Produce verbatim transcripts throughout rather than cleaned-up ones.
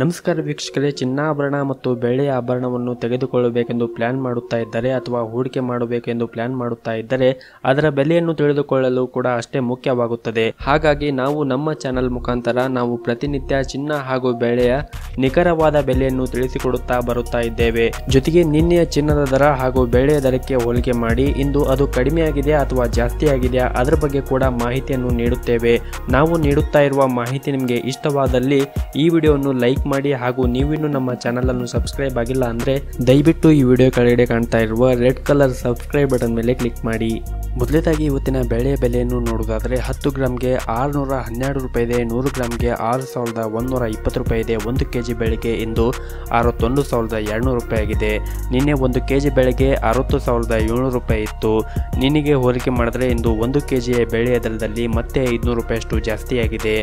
ನಮಸ್ಕಾರ ವೀಕ್ಷಕರೇ, ಚಿನ್ನಾಭರಣ ಮತ್ತು ಬೆಳ್ಳಿಯ ಆಭರಣವನ್ನು ತೆಗೆದುಕೊಳ್ಳಬೇಕೆಂದು ಪ್ಲಾನ್ ಮಾಡುತ್ತಾ ಇದ್ದರೆ ಅಥವಾ ಹೂಡಿಕೆ ಮಾಡಬೇಕೆಂದು ಪ್ಲಾನ್ ಮಾಡುತ್ತಾ ಇದ್ದರೆ ಅದರ ಬೆಲೆಯನ್ನು ತಿಳಿದುಕೊಳ್ಳಲು ಕೂಡ ಅಷ್ಟೇ ಮುಖ್ಯವಾಗುತ್ತದೆ. ಹಾಗಾಗಿ ನಾವು ನಮ್ಮ ಚಾನೆಲ್ ಮುಖಾಂತರ ನಾವು ಪ್ರತಿನಿತ್ಯ ಚಿನ್ನ ಹಾಗೂ ಬೆಳ್ಳಿಯ ನಿಖರವಾದ ಬೆಲೆಯನ್ನು ತಿಳಿಸಿಕೊಡುತ್ತಾ ಬರುತ್ತಾ ಇದ್ದೇವೆ. ಜೊತೆಗೆ ನಿನ್ನೆಯ ಚಿನ್ನದ ದರ ಹಾಗೂ ಬೆಳ್ಳಿಯ ದರಕ್ಕೆ ಹೋಲಿಕೆ ಮಾಡಿ ಇಂದು ಅದು ಕಡಿಮೆಯಾಗಿದೆಯಾ ಅಥವಾ ಜಾಸ್ತಿಯಾಗಿದೆಯಾ ಅದರ ಬಗ್ಗೆ ಕೂಡ ಮಾಹಿತಿಯನ್ನು ನೀಡುತ್ತೇವೆ. ನಾವು ನೀಡುತ್ತಾ ಇರುವ ಮಾಹಿತಿ ನಿಮಗೆ ಇಷ್ಟವಾದಲ್ಲಿ ಈ ವಿಡಿಯೋವನ್ನು ಲೈಕ್ ಮಾಡಿ ಹಾಗೂ ನೀವಿನ್ನು ನಮ್ಮ ಚಾನೆಲ್ ಅನ್ನು ಸಬ್ಸ್ಕ್ರೈಬ್ ಆಗಿಲ್ಲ ಅಂದ್ರೆ ದಯವಿಟ್ಟು ಈ ವಿಡಿಯೋ ಕೆಳಗಡೆ ಕಾಣ್ತಾ ಇರುವ ರೆಡ್ ಕಲರ್ ಸಬ್ಸ್ಕ್ರೈಬ್ ಬಟನ್ ಮೇಲೆ ಕ್ಲಿಕ್ ಮಾಡಿ. ಮೊದಲನೇದಾಗಿ ಇವತ್ತಿನ ಬೆಳೆಯ ಬೆಲೆಯನ್ನು ನೋಡುವುದಾದರೆ ಹತ್ತು ಗ್ರಾಮ್ಗೆ ಆರುನೂರ ಹನ್ನೆರಡು ರೂಪಾಯಿ ಇದೆ, ನೂರು ಗ್ರಾಮ್ಗೆ ಆರು ಸಾವಿರದ ಒಂದುನೂರ ಇಪ್ಪತ್ತು ರೂಪಾಯಿ ಇದೆ. ಒಂದು ಕೆ ಜಿ ಬೆಳೆಗೆ ಇಂದು ಅರವತ್ತೊಂದು ಸಾವಿರದ ಎರಡುನೂರು ರೂಪಾಯಿ ಆಗಿದೆ. ನಿನ್ನೆ ಒಂದು ಕೆ ಜಿ ಬೆಳೆಗೆ ಅರವತ್ತು ಸಾವಿರದ ಏಳ್ನೂರು ರೂಪಾಯಿ ಇತ್ತು. ನಿನ್ನೆಗೆ ಹೋಲಿಕೆ ಮಾಡಿದ್ರೆ ಇಂದು ಒಂದು ಕೆ ಜಿಯ ಬೆಳೆಯ ದರದಲ್ಲಿ ಮತ್ತೆ ಐದುನೂರು ರೂಪಾಯಿಯಷ್ಟು ಜಾಸ್ತಿಯಾಗಿದೆ.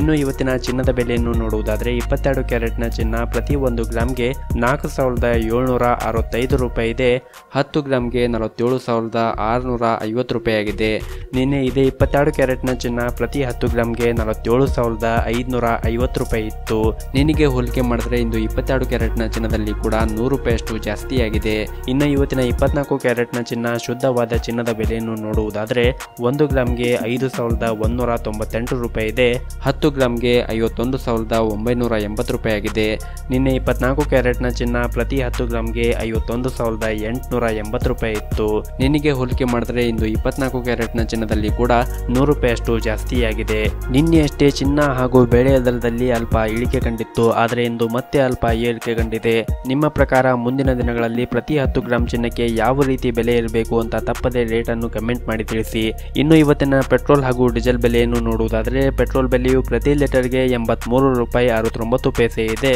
ಇನ್ನು ಇವತ್ತಿನ ಚಿನ್ನದ ಬೆಲೆಯನ್ನು ನೋಡುವುದಾದರೆ ಇಪ್ಪತ್ತೆರಡು ಕ್ಯಾರೆಟ್ನ ಚಿನ್ನ ಪ್ರತಿ ಒಂದು ಗ್ರಾಮ್ಗೆ ನಾಲ್ಕು ಸಾವಿರದ ಏಳ್ನೂರ ಅರವತ್ತೈದು ರೂಪಾಯಿ ಇದೆ, ಹತ್ತು ಗ್ರಾಮ್ಗೆ ನಲವತ್ತೇಳು ಸಾವಿರದ ಆರುನೂರ ಐವತ್ತು ರೂಪಾಯಿ ಆಗಿದೆ. ನಿನ್ನೆ ಇದೇ ಇಪ್ಪತ್ತೆರಡು ಕ್ಯಾರೆಟ್ನ ಚಿನ್ನ ಪ್ರತಿ ಹತ್ತು ಗ್ರಾಮ್ಗೆ ನಲವತ್ತೇಳು ಸಾವಿರದ ಐದುನೂರ ಐವತ್ತು ರೂಪಾಯಿ ಇತ್ತು. ನಿನ್ನೆಗೆ ಹೋಲಿಕೆ ಮಾಡಿದ್ರೆ ಇಂದು ಇಪ್ಪತ್ತೆರಡು ಕ್ಯಾರೆಟ್ನ ಚಿನ್ನದಲ್ಲಿ ಕೂಡ ನೂರು ರೂಪಾಯಿಯಷ್ಟು ಜಾಸ್ತಿಯಾಗಿದೆ. ಇನ್ನು ಇವತ್ತಿನ ಇಪ್ಪತ್ನಾಲ್ಕು ಕ್ಯಾರೆಟ್ನ ಚಿನ್ನ ಶುದ್ಧವಾದ ಚಿನ್ನದ ಬೆಲೆಯನ್ನು ನೋಡುವುದಾದರೆ ಒಂದು ಗ್ರಾಮ್ಗೆ ಐದು ಸಾವಿರದ ಒಂದೂರ ತೊಂಬತ್ತೆಂಟು ರೂಪಾಯಿ ಇದೆ, ಹತ್ತು ಗ್ರಾಮ್ಗೆ ಐವತ್ತೊಂದು ಸಾವಿರದ ಒಂಬೈನೂರ ಎಂಬತ್ತು ರೂಪಾಯಿ ಆಗಿದೆ. ನಿನ್ನೆ ಇಪ್ಪತ್ನಾಲ್ಕು ಕ್ಯಾರೆಟ್ನ ಚಿನ್ನ ಪ್ರತಿ ಹತ್ತು ಗ್ರಾಮ್ಗೆ ಐವತ್ತೊಂದು ಸಾವಿರದ ಎಂಟುನೂರ ಎಂಬತ್ತು ರೂಪಾಯಿ ಇತ್ತು. ನಿನ್ನೆಗೆ ಹೋಲಿಕೆ ಮಾಡಿದ್ರೆ ಇಂದು ಇಪ್ಪತ್ನಾಲ್ಕು ಕ್ಯಾರೆಟ್ನ ಚಿನ್ನದಲ್ಲಿ ಕೂಡ ನೂರು ರೂಪಾಯಿಯಷ್ಟು ಜಾಸ್ತಿಯಾಗಿದೆ. ನಿನ್ನೆಯಷ್ಟೇ ಚಿನ್ನ ಹಾಗೂ ಬೆಳೆಯ ದರದಲ್ಲಿ ಅಲ್ಪ ಇಳಿಕೆ ಕಂಡಿತ್ತು, ಆದರೆ ಇಂದು ಮತ್ತೆ ಅಲ್ಪ ಏರಿಕೆ ಕಂಡಿದೆ. ನಿಮ್ಮ ಪ್ರಕಾರ ಮುಂದಿನ ದಿನಗಳಲ್ಲಿ ಪ್ರತಿ ಹತ್ತು ಗ್ರಾಂ ಚಿನ್ನಕ್ಕೆ ಯಾವ ರೀತಿ ಬೆಲೆ ಇರಬೇಕು ಅಂತ ತಪ್ಪದೇ ರೇಟ್ ಅನ್ನು ಕಮೆಂಟ್ ಮಾಡಿ ತಿಳಿಸಿ. ಇನ್ನು ಇವತ್ತಿನ ಪೆಟ್ರೋಲ್ ಹಾಗೂ ಡೀಸೆಲ್ ಬೆಲೆಯನ್ನು ನೋಡುವುದಾದರೆ ಪೆಟ್ರೋಲ್ ಬೆಲೆಯು ಪ್ರತಿ ಲೀಟರ್ಗೆ ಎಂಬತ್ಮೂರು ರೂಪಾಯಿ ಅರವತ್ತೊಂಬತ್ತು ಪೈಸೆ ಇದೆ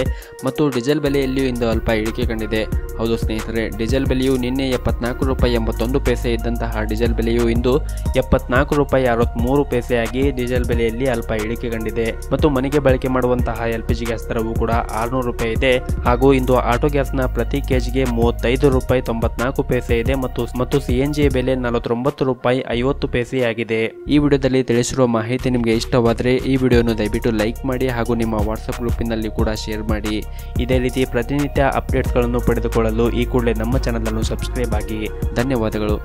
ಮತ್ತು ಡೀಸೆಲ್ ಬೆಲೆಯಲ್ಲಿಯೂ ಇಂದು ಅಲ್ಪ ಇಳಿಕೆ ಕಂಡಿದೆ. ಹೌದು ಸ್ನೇಹಿತರೆ, ಡೀಸೆಲ್ ಬೆಲೆಯು ನಿನ್ನೆ ಎಪ್ಪತ್ನಾಲ್ಕು ರೂಪಾಯಿ ಎಂಬತ್ತೊಂದು ಪೈಸೆ ಇದ್ದಂತಹ ಡೀಸೆಲ್ ಬೆಲೆಯು ಇಂದು ಎಪ್ಪತ್ನಾಲ್ಕು ರೂಪಾಯಿ ಅರವತ್ಮೂರು ಪೈಸೆಯಾಗಿ ಡೀಸೆಲ್ ಬೆಲೆಯಲ್ಲಿ ಅಲ್ಪ ಇಳಿಕೆ ಕಂಡಿದೆ. ಮತ್ತು ಮನೆಗೆ ಬಳಕೆ ಮಾಡುವಂತಹ ಎಲ್ ಪಿ ಜಿ ಗ್ಯಾಸ್ ದರವು ಕೂಡ ಆರುನೂರು ರೂಪಾಯಿ ಇದೆ ಹಾಗೂ ಇಂದು ಆಟೋ ಗ್ಯಾಸ್ನ ಪ್ರತಿ ಕೆಜಿಗೆ ಮೂವತ್ತೈದು ರೂಪಾಯಿ ತೊಂಬತ್ನಾಲ್ಕು ಪೈಸೆ ಇದೆ ಮತ್ತು ಮತ್ತು ಸಿಎನ್ಜಿ ಬೆಲೆ ನಲವತ್ತೊಂಬತ್ತು ರೂಪಾಯಿ ಐವತ್ತು ಪೈಸೆ ಆಗಿದೆ. ಈ ವಿಡಿಯೋದಲ್ಲಿ ತಿಳಿಸಿರುವ ಮಾಹಿತಿ ನಿಮಗೆ ಇಷ್ಟವಾದರೆ ಈ ವಿಡಿಯೋನು ದಯವಿಟ್ಟು ಲೈಕ್ ಮಾಡಿ ಹಾಗೂ ನಿಮ್ಮ ವಾಟ್ಸಪ್ ಗ್ರೂಪಿನಲ್ಲಿ ಕೂಡ ಶೇರ್ ಮಾಡಿ. ಇದೇ ರೀತಿ ಪ್ರತಿನಿತ್ಯ ಅಪ್ಡೇಟ್ಸ್ಗಳನ್ನು ಪಡೆದುಕೊಳ್ಳಲು ಈ ಕೂಡಲೇ ನಮ್ಮ ಚಾನಲ್ ಅನ್ನು ಸಬ್ಸ್ಕ್ರೈಬ್ ಆಗಿ. ಧನ್ಯವಾದಗಳು.